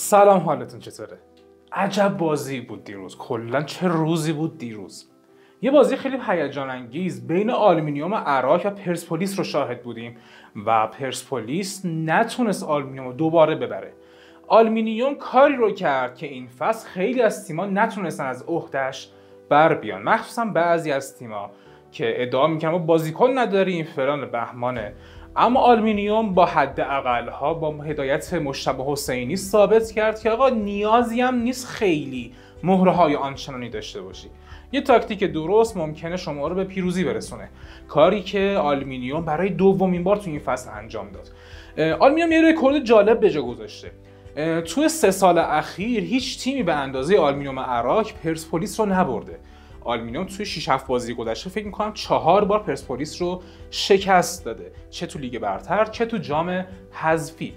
سلام، حالتون چطوره؟ عجب بازی بود دیروز. کلا چه روزی بود دیروز. یه بازی خیلی هیجان انگیز بین آلومینیوم عراق و پرسپولیس رو شاهد بودیم و پرسپولیس نتونست آلومینیوم رو دوباره ببره. آلومینیوم کاری رو کرد که این فصل خیلی از تیم‌ها نتونستن از عهده‌اش بر بیان، مخصوصا بعضی از تیم‌ها که ادعا میکنن ما بازیکن نداریم فلان بهمانه. اما آلومینیوم با حداقل‌ها با هدایت مجتبی حسینی ثابت کرد که آقا نیازی هم نیست خیلی مهره‌های آنچنانی داشته باشی. یه تاکتیک درست ممکنه شما رو به پیروزی برسونه، کاری که آلومینیوم برای دومین بار تو این فصل انجام داد. آلومینیوم یه رکورد جالب به جا گذاشته. توی 3 سال اخیر هیچ تیمی به اندازه آلومینیوم عراق پرسپولیس رو نبرده. آلومینیوم توی 6-7 بازی گذشته فکر می‌کنم 4 بار پرسپولیس رو شکست داده، چه تو لیگ برتر چه تو جام حذفی.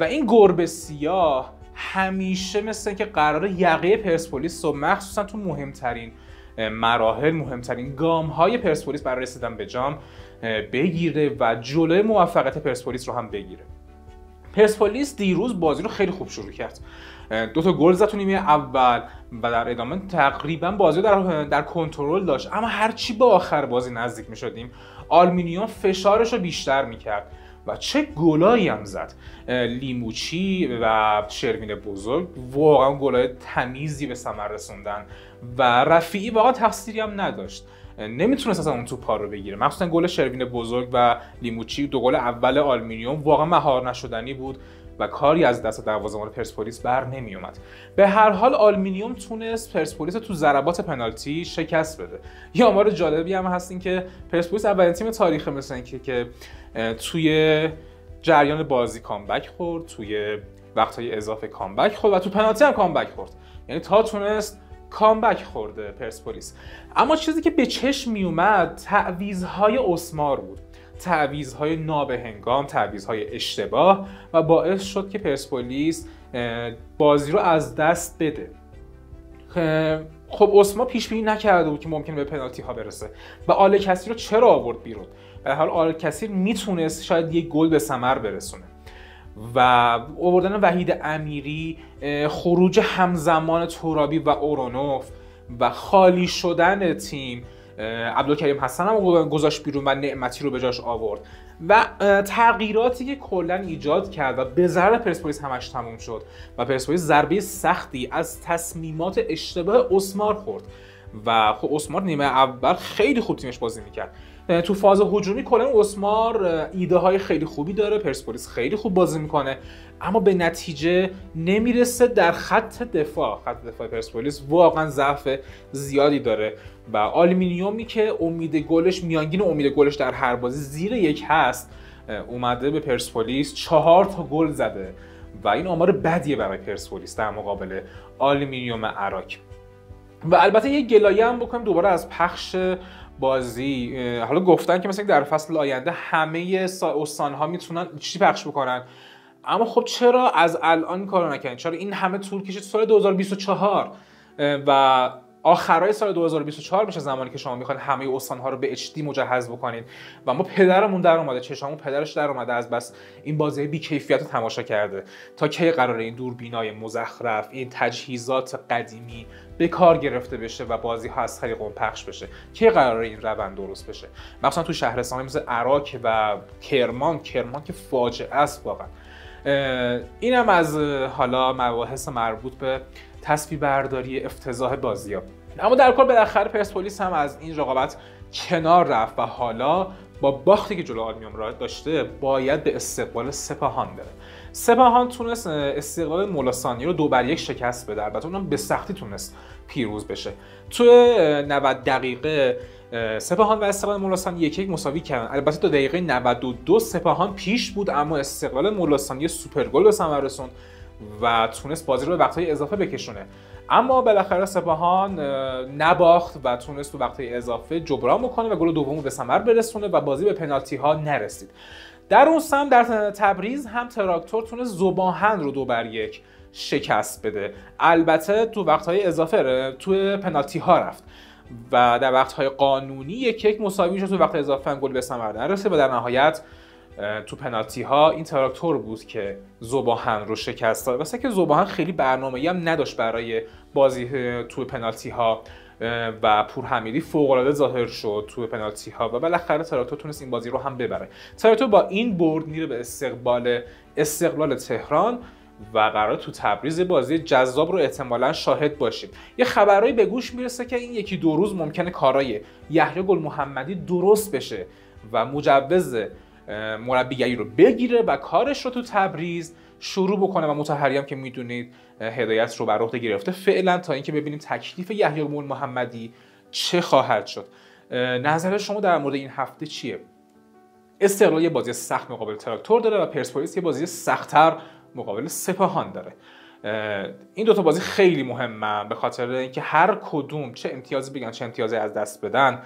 و این گربه سیاه همیشه مثل که قرار یقه پرسپولیس رو مخصوصا تو مهمترین مراحل، مهمترین گام‌های پرسپولیس برای رسیدن به جام بگیره و جلوی موفقیت پرسپولیس رو هم بگیره. پرسپولیس دیروز بازی رو خیلی خوب شروع کرد. 2 تا گل زد تو نیمه اول و در ادامه تقریبا بازی در کنترل داشت، اما هرچی به آخر بازی نزدیک می شدیم آلومینیوم فشارش رو بیشتر می کرد و چه گلایی هم زد. لیموچی و شروین بزرگ واقعا گلای تمیزی به ثمر رسوندن و رفیعی واقعا تقصیری هم نداشت، نمیتونست اصلا اون توپا رو بگیره. مخصوصا گل شروین بزرگ و لیموچی، 2 گل اول آلومینیوم، واقعا مهار نشدنی بود و کاری از دست دروازه‌بان پرسپولیس بر نمیومد. به هر حال آلومینیوم تونست پرسپولیس تو ضربات پنالتی شکست بده. یه آمار جالبی هم هست این که پرسپولیس اولین تیم تاریخ مثل اینکه که توی جریان بازی کامبک خورد، توی وقت‌های اضافه کامبک خورد و تو پنالتی هم کامبک خورد. یعنی تا تونست کامبک خورده پرسپولیس. اما چیزی که به چشم میومد تعویض‌های اسمار بود، تعویض‌های نابهنگام، تعویض‌های اشتباه و باعث شد که پرسپولیس بازی رو از دست بده. خب عثمان پیش بینی نکرده بود که ممکنه به پنالتی ها برسه و آل کثیر رو چرا آورد بیرون؟ به هر حال آل کثیر میتونست شاید یک گل به ثمر برسونه. و آوردن وحید امیری، خروج همزمان ترابی و اورانوف و خالی شدن تیم، عبدالکریم حسن هم گذاشت بیرون و نعمتی رو به جاش آورد و تغییراتی که کلا ایجاد کرد و به ضرر پرسپولیس همش تموم شد و پرسپولیس ضربه سختی از تصمیمات اشتباه اسمار خورد. و خب اسمار نیمه اول خیلی خوب تیمش بازی میکرد. تو فاز هجومی کلا اسمار ایده های خیلی خوبی داره، پرسپولیس خیلی خوب بازی میکنه اما به نتیجه نمیرسه. در خط دفاع پرسپولیس واقعا ضعف زیادی داره و آلومینیومی که امید گلش، میانگین امید گلش در هر بازی زیر 1 هست، اومده به پرسپولیس 4 تا گل زده و این آمار بدیه برای پرسپولیس در مقابل آلومینیوم عراق. و البته یه گلایه هم بکنیم دوباره از پخش بازی. حالا گفتن که مثلا در فصل آینده همه استان‌ها میتونن چی پخش بکنن، اما خب چرا از الان کارو نکنن؟ چرا این همه طول کشید؟ سال 2024 و آخرای سال 2024 میشه زمانی که شما میخواین همه استان‌ها رو به HD مجهز بکنید و ما پدرمون در اومده، چشامون پدرش در اومده از بس این بازی بی کیفیت رو تماشا کرده. تا کی قراره این دوربینای مزخرف، این تجهیزات قدیمی به کار گرفته بشه و بازی ها از طریق اون پخش بشه؟ کی قراره این روند درست بشه؟ مثلا تو شهرستان‌های مثل عراق و کرمان که فاجعه است واقعا. اینم از حالا مباحث مربوط به تصفیه برداری افتضاح بازی‌ها. اما در کل بالاخره پرسپولیس هم از این رقابت کنار رفت و حالا با باختی که جلو آلومینیوم را داشته باید به استقبال سپاهان بره. سپاهان تونست استقلال مولاسانی رو 2-1 شکست بده، البته اونم به سختی تونست پیروز بشه. توی 90 دقیقه سپاهان و استقلال مولاسانی 1-1 مساوی کردن. البته تا دقیقه 92 سپاهان پیش بود اما استقلال مولاسانی سوپر گل به ثمر رسوند و تونست بازی رو به وقت‌های اضافه بکشونه. اما بالاخره سپاهان نباخت و تونست تو وقت‌های اضافه جبران بکنه و گل دومو به ثمر برسونه و بازی به پنالتی ها نرسید. در اون سم در تبریز هم تراکتور تونست زوب آهن رو 2-1 شکست بده. البته تو وقت‌های اضافه تو پنالتی ها رفت و در وقت‌های قانونی 1-1 مساوی شد، تو وقت اضافه هم گل به ثمر نرسید و در نهایت تو پنالتی ها این تراکتور بود که زوب آهن رو شکست داد، واسه که زوب آهن خیلی برنامه‌ای هم نداشت برای بازی تو پنالتی ها و پورحمیدی فوق‌العاده ظاهر شد تو پنالتی ها و بالاخره تراکتور تونست این بازی رو هم ببره. تراکتور با این برد میره به استقلال تهران و قرار تو تبریز بازی جذاب رو احتمالاً شاهد باشیم. یه خبرایی به گوش میرسه که این یکی دو روز ممکنه کارای یحیی گلمحمدی درست بشه و مجوز مربیگری رو بگیره و کارش رو تو تبریز شروع بکنه و مطهری هم که میدونید هدایت رو بر عهده گرفته فعلا تا اینکه ببینیم تکلیف یحیی گلمحمدی چه خواهد شد. نظر شما در مورد این هفته چیه؟ استقلال یه بازی سخت مقابل تراکتور داره و پرسپولیس یه بازی سخت‌تر مقابل سپاهان داره. این دوتا بازی خیلی مهمه به خاطر اینکه هر کدوم چه امتیازی بگن چه امتیازی از دست بدن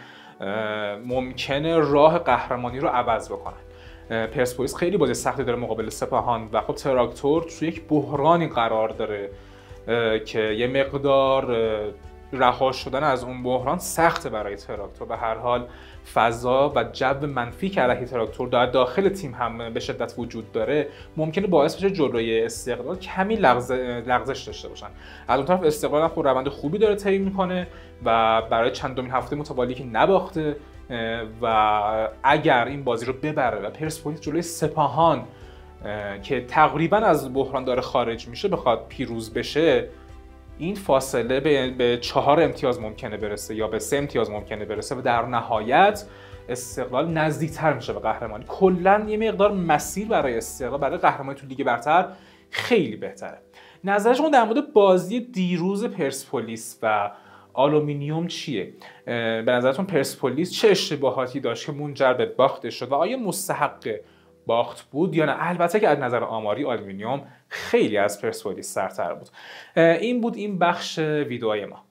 ممکنه راه قهرمانی رو عوض بکنن. پرسپولیس خیلی بازی سختی داره مقابل سپاهان و خب تراکتور توی یک بحرانی قرار داره که یه مقدار رها شدن از اون بحران سخته برای تراکتور. به هر حال فضا و جو منفی که علیه تراکتور در داخل تیم هم به شدت وجود داره ممکنه باعث بشه جلوی استقلال کمی لغزش داشته باشن. از اون طرف استقلال هم خود روند خوبی داره طی میکنه و برای چندمین هفته متوالی که نباخته و اگر این بازی رو ببره و پرسپولیس جلوی سپاهان که تقریبا از بحران داره خارج میشه بخواد پیروز بشه، این فاصله به 4 امتیاز ممکنه برسه یا به 3 امتیاز ممکنه برسه و در نهایت استقلال نزدیکتر میشه به قهرمانی. کلا یه مقدار مسیر برای استقلال برای قهرمانی تو لیگ برتر خیلی بهتره. نظرشون در مورد بازی دیروز پرسپولیس و آلومینیوم چیه؟ به نظرتون پرسپولیس چه اشتباهاتی داشت که منجر به باخت شد و آیا مستحق باخت بود یا نه؟ البته که از نظر آماری آلومینیوم خیلی از پرسپولیس سرتر بود. این بخش ویدئوی ما.